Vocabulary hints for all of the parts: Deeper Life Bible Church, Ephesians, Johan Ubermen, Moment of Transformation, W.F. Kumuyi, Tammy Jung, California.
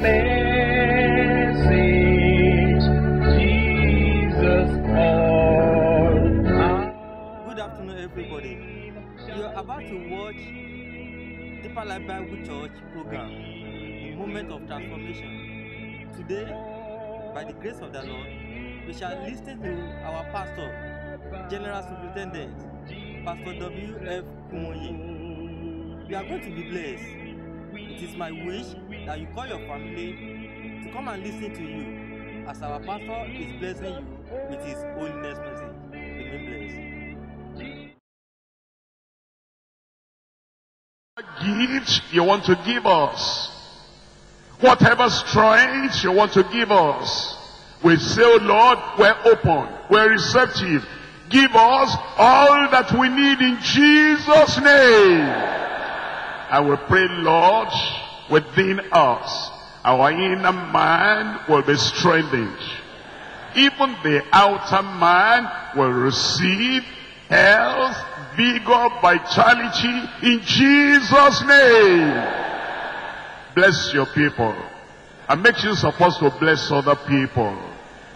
Good afternoon, everybody. You are about to watch Deeper Life Bible Church program, the Moment of Transformation. Today, by the grace of the Lord, we shall listen to our pastor, General Superintendent, Pastor W.F. Kumuyi. We are going to be blessed. It is my wish that you call your family to come and listen to you as our pastor is blessing you with his holiness message. Remain blessed. Gifts you want to give us, whatever strength you want to give us, we say, oh Lord, we're open, we're receptive. Give us all that we need in Jesus' name. I will pray, Lord, within us, our inner man will be strengthened. Even the outer man will receive health, vigor, vitality in Jesus' name. Bless your people. And make you supposed to bless other people.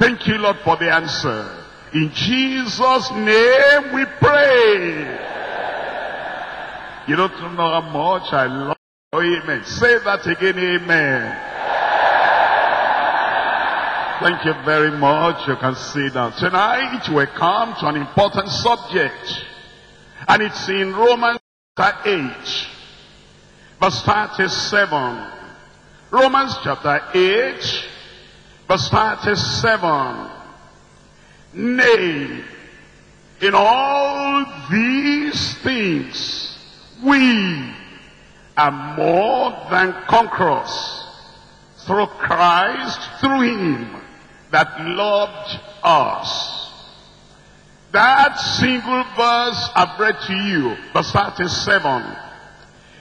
Thank you, Lord, for the answer. In Jesus' name we pray. You don't know how much I love you. Amen. Say that again. Amen. Thank you very much. You can sit down. Tonight we come to an important subject. And it's in Romans chapter 8. Verse 37. Romans chapter 8. Verse 37. Nay, in all these things, we are more than conquerors through Christ, through him that loved us. That single verse I've read to you, verse 37,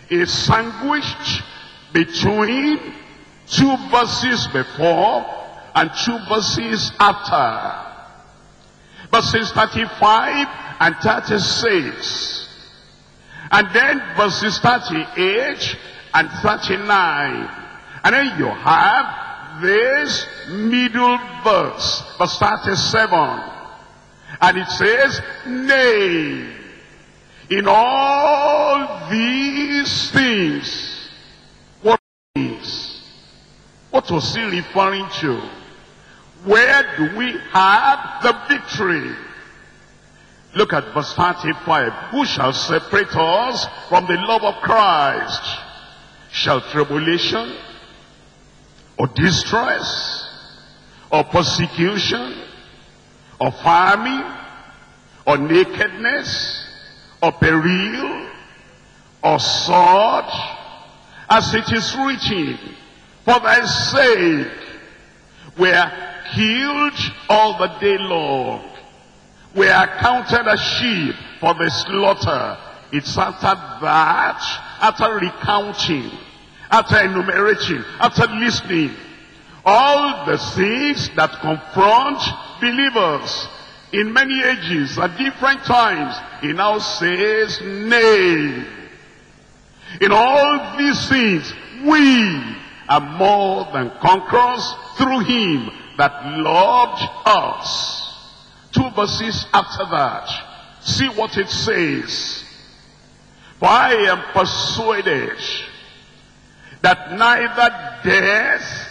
is sandwiched between two verses before and two verses after. Verses 35 and 36. And then verses 38 and 39. And then you have this middle verse, verse 37. And it says, nay, in all these things. What things? What was he referring to? Where do we have the victory? Look at verse 35. Who shall separate us from the love of Christ? Shall tribulation, or distress, or persecution, or famine, or nakedness, or peril, or sword? As it is written, for thy sake we are killed all the day long. We are counted as sheep for the slaughter. It's after that, after recounting, after enumerating, after listening, all the things that confront believers in many ages, at different times, he now says, nay. In all these things, we are more than conquerors through him that loved us. Two verses after that, see what it says. For I am persuaded that neither death,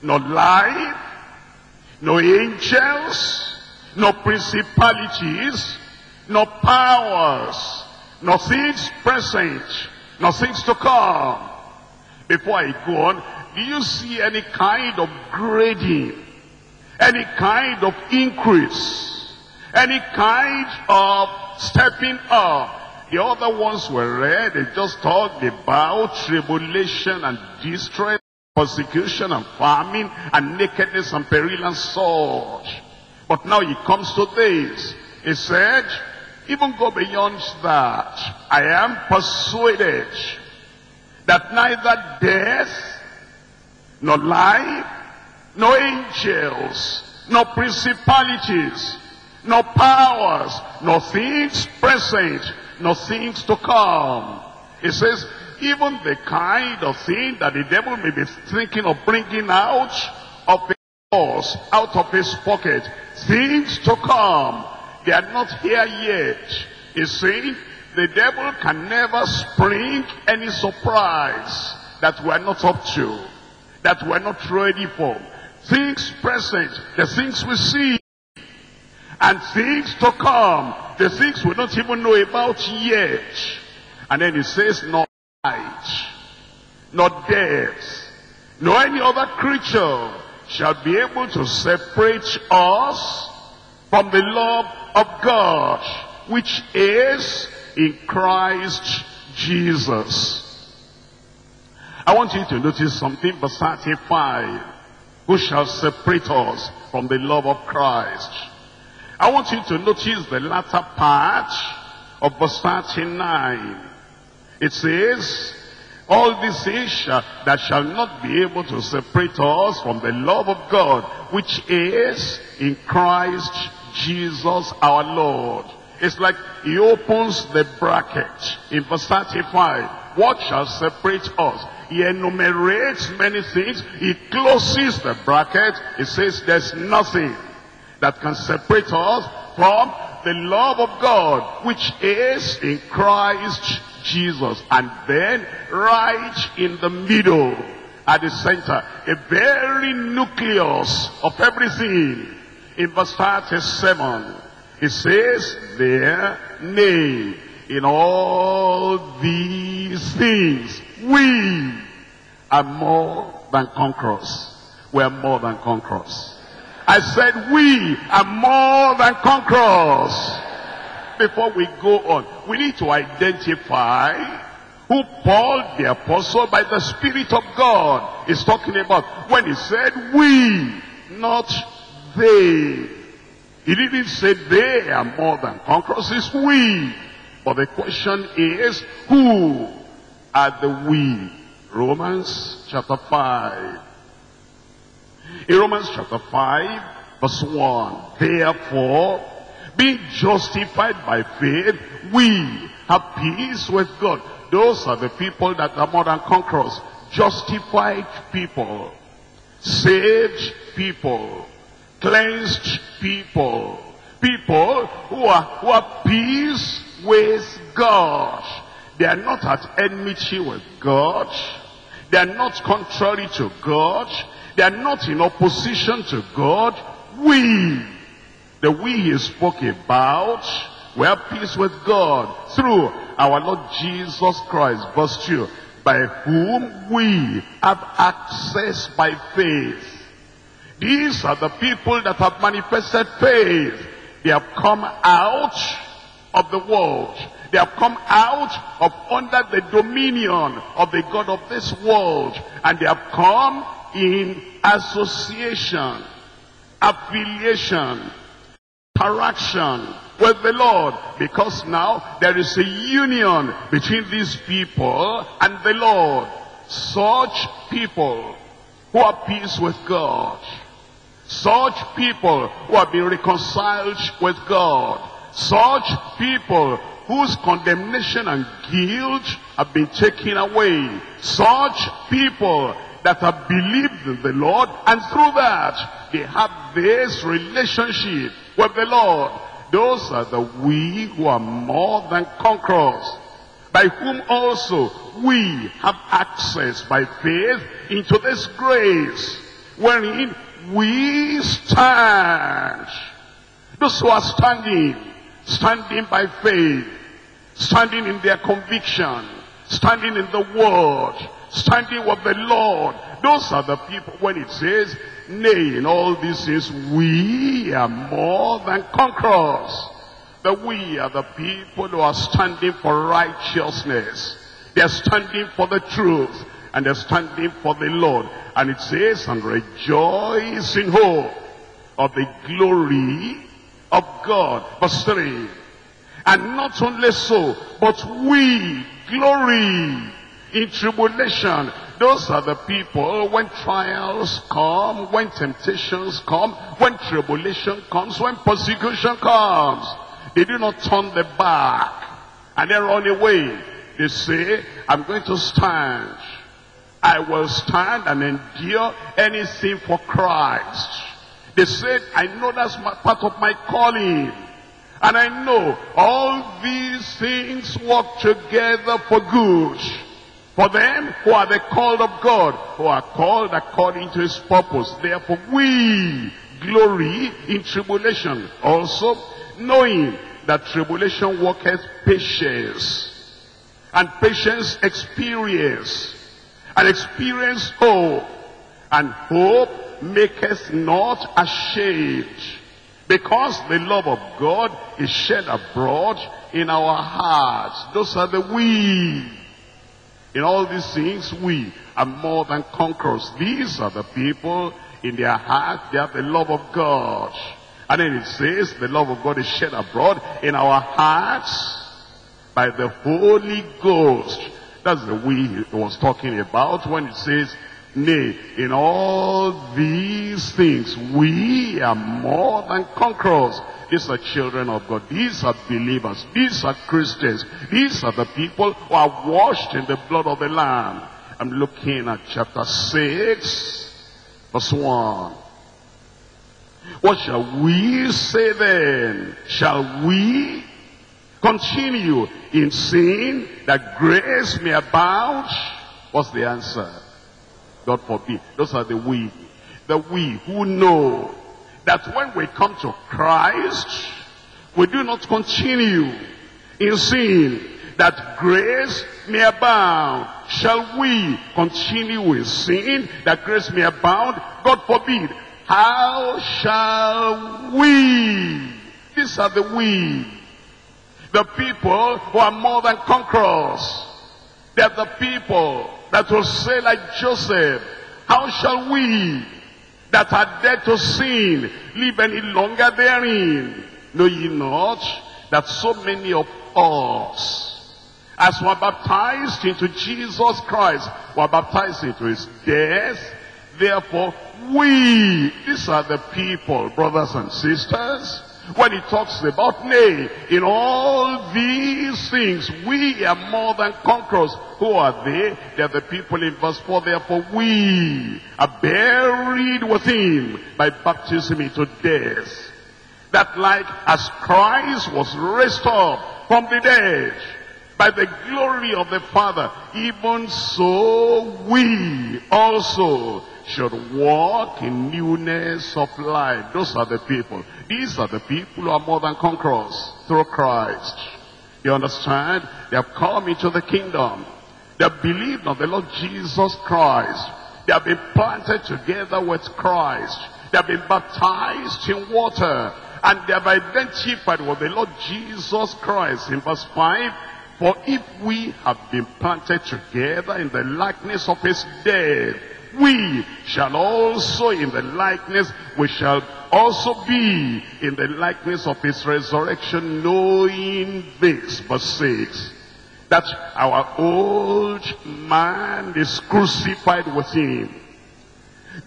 nor life, nor angels, nor principalities, nor powers, nor things present, nor things to come. Before I go on, do you see any kind of grading? Any kind of increase, any kind of stepping up? The other ones were read, they just talked about tribulation and distress, persecution and famine and nakedness and peril and sword. But now it comes to this. He said, even go beyond that. I am persuaded that neither death, nor life, no angels, no principalities, no powers, no things present, no things to come. It says, even the kind of thing that the devil may be thinking of bringing out of his purse, out of his pocket, things to come, they are not here yet. You see, the devil can never spring any surprise that we are not up to, that we are not ready for. Things present, the things we see, and things to come, the things we don't even know about yet. And then he says, nor light, nor death, nor any other creature shall be able to separate us from the love of God, which is in Christ Jesus. I want you to notice something, verse 35. Who shall separate us from the love of Christ? I want you to notice the latter part of verse 39. It says, all these things that shall not be able to separate us from the love of God, which is in Christ Jesus our Lord. It's like he opens the bracket in verse 35. What shall separate us? He enumerates many things. He closes the bracket. He says there's nothing that can separate us from the love of God, which is in Christ Jesus. And then right in the middle, at the center, a very nucleus of everything, in verse 37, it says there, nay, in all these things, we are more than conquerors. We are more than conquerors. I said we are more than conquerors. Before we go on, we need to identify who Paul the Apostle by the Spirit of God is talking about when he said we, not they. He didn't say they are more than conquerors, it's we. But the question is, who are the we? Romans chapter 5. In Romans chapter 5, verse 1, therefore, being justified by faith, we have peace with God. Those are the people that are more than conquerors. Justified people, saved people, cleansed people, people who are peace with God. They are not at enmity with God. They are not contrary to God. They are not in opposition to God. We, the we he spoke about, we have peace with God through our Lord Jesus Christ. Verse 2, by whom we have access by faith. These are the people that have manifested faith. They have come out of the world. They have come out of under the dominion of the God of this world. And they have come in association, affiliation, interaction with the Lord, because now there is a union between these people and the Lord. Such people who are peace with God, such people who have been reconciled with God, such people whose condemnation and guilt have been taken away, such people that have believed in the Lord, and through that they have this relationship with the Lord. Those are the we who are more than conquerors, by whom also we have access by faith into this grace wherein we stand. Those who are standing by faith, standing in their conviction, standing in the word, standing with the Lord. Those are the people when it says, nay, in all these things, we are more than conquerors. That we are the people who are standing for righteousness. They are standing for the truth. And they are standing for the Lord. And it says, and rejoice in hope of the glory of God. Verse 3. And not only so, but we glory in tribulation. Those are the people when trials come, when temptations come, when tribulation comes, when persecution comes, they do not turn their back and they run away. They say, I'm going to stand. I will stand and endure anything for Christ. They said, I know that's part of my calling. And I know all these things work together for good. For them who are the called of God, who are called according to his purpose. Therefore we glory in tribulation. Also knowing that tribulation worketh patience. And patience experience. And experience hope. And hope maketh not ashamed. Because the love of God is shed abroad in our hearts. Those are the we. In all these things, we are more than conquerors. These are the people in their heart, they have the love of God. And then it says, the love of God is shed abroad in our hearts by the Holy Ghost. That's the way it was talking about when it says, nay, in all these things, we are more than conquerors. These are children of God. These are believers. These are Christians. These are the people who are washed in the blood of the Lamb. I'm looking at chapter 6, verse 1. What shall we say then? Shall we continue in sin that grace may abound? What's the answer? God forbid. Those are the we. The we who know that when we come to Christ, we do not continue in sin, that grace may abound. Shall we continue in sin, that grace may abound? God forbid. How shall we? These are the we. The people who are more than conquerors. They are the people that will say like Joseph, how shall we that are dead to sin live any longer therein? Know ye not that so many of us, as were baptized into Jesus Christ, were baptized into his death? Therefore we, these are the people, brothers and sisters, when he talks about, nay, in all these things, we are more than conquerors. Who are they? They are the people in verse 4. Therefore we are buried with him by baptism into death, that like as Christ was raised up from the dead by the glory of the Father, even so we also should walk in newness of life. Those are the people. These are the people who are more than conquerors through Christ. You understand? They have come into the kingdom. They have believed on the Lord Jesus Christ. They have been planted together with Christ. They have been baptized in water. And they have identified with the Lord Jesus Christ. In verse 5, for if we have been planted together in the likeness of his death, we shall also in the likeness, we shall also be in the likeness of his resurrection, knowing this, verse 6, that our old man is crucified with him.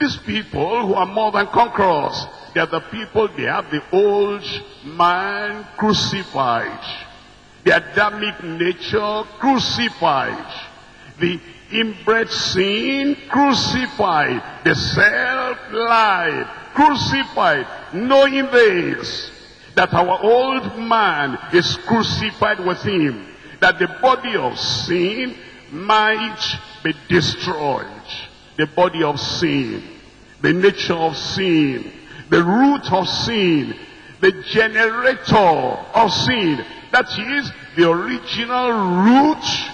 These people who are more than conquerors, they are the people, they have the old man crucified, the Adamic nature crucified, the inbred sin crucified, the self-life crucified, knowing this, that our old man is crucified with him, that the body of sin might be destroyed. The body of sin, the nature of sin, the root of sin, the generator of sin, that is the original root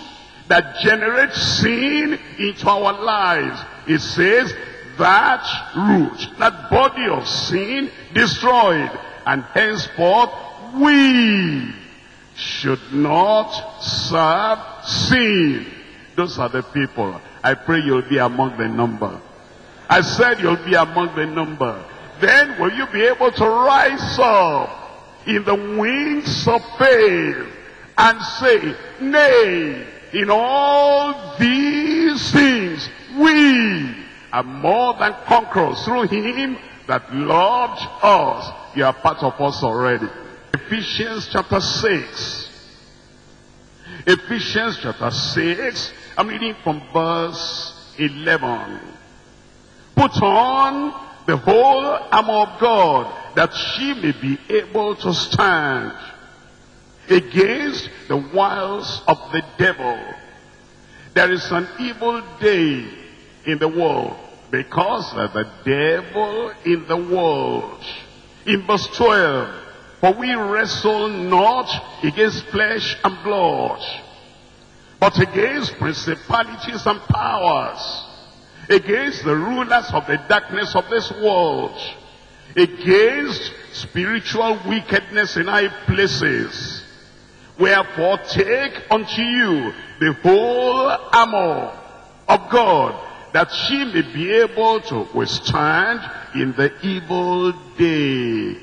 that generates sin into our lives. It says that root, that body of sin destroyed, and henceforth we should not serve sin. Those are the people. I pray you'll be among the number. I said you'll be among the number. Then will you be able to rise up in the wings of faith and say, nay, in all these things, we are more than conquerors through him that loved us. You are part of us already. Ephesians chapter 6. Ephesians chapter 6, I'm reading from verse 11. Put on the whole armor of God, that she may be able to stand against the wiles of the devil. There is an evil day in the world, because of the devil in the world. In verse 12, for we wrestle not against flesh and blood, but against principalities and powers, against the rulers of the darkness of this world, against spiritual wickedness in high places. Wherefore take unto you the whole armor of God, that ye may be able to withstand in the evil day.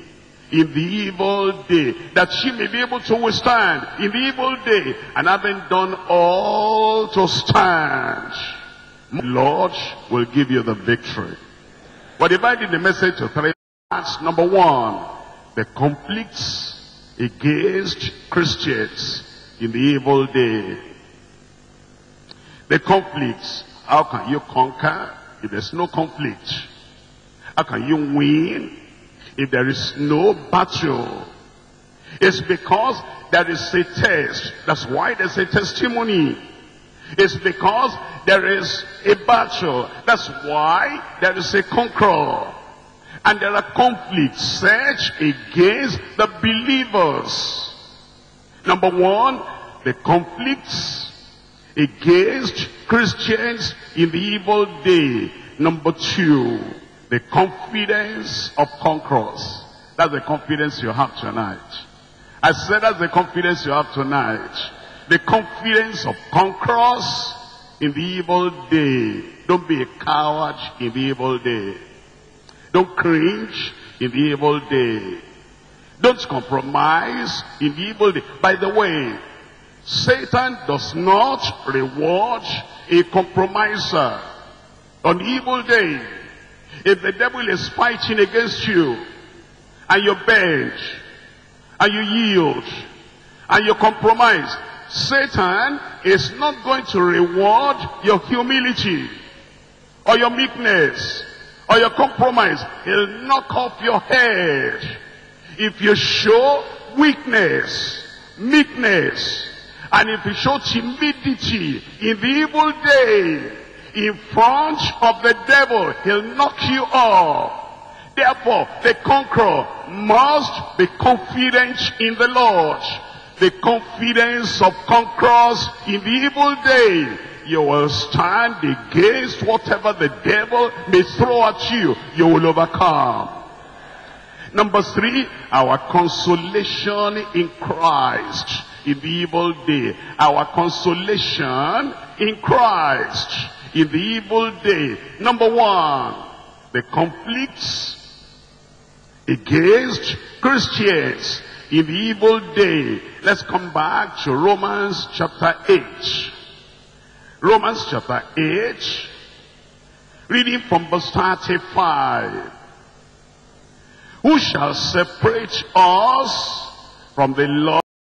In the evil day, that ye may be able to withstand in the evil day, and having done all to stand, Lord will give you the victory. We're dividing the message to three parts. Number one, the conflicts against Christians in the evil day. The conflicts. How can you conquer if there's no conflict? How can you win if there is no battle? It's because there is a test. That's why there's a testimony. It's because there is a battle. That's why there is a conqueror. And there are conflicts set against the believers. Number one, the conflicts against Christians in the evil day. Number two, the confidence of conquerors. That's the confidence you have tonight. I said that's the confidence you have tonight. The confidence of conquerors in the evil day. Don't be a coward in the evil day. Don't cringe in the evil day. Don't compromise in the evil day. By the way, Satan does not reward a compromiser on evil day. If the devil is fighting against you, and you bend, and you yield, and you compromise, Satan is not going to reward your humility or your meekness or your compromise. He'll knock off your head. If you show weakness, meekness, and if you show timidity in the evil day in front of the devil, he'll knock you off. Therefore, the conqueror must be confident in the Lord. The confidence of conquerors in the evil day. You will stand against whatever the devil may throw at you. You will overcome. Number three, our consolation in Christ in the evil day. Our consolation in Christ in the evil day. Number one, the conflicts against Christians in the evil day. Let's come back to Romans chapter 8. Romans chapter 8, reading from verse 35. Who shall separate us from the love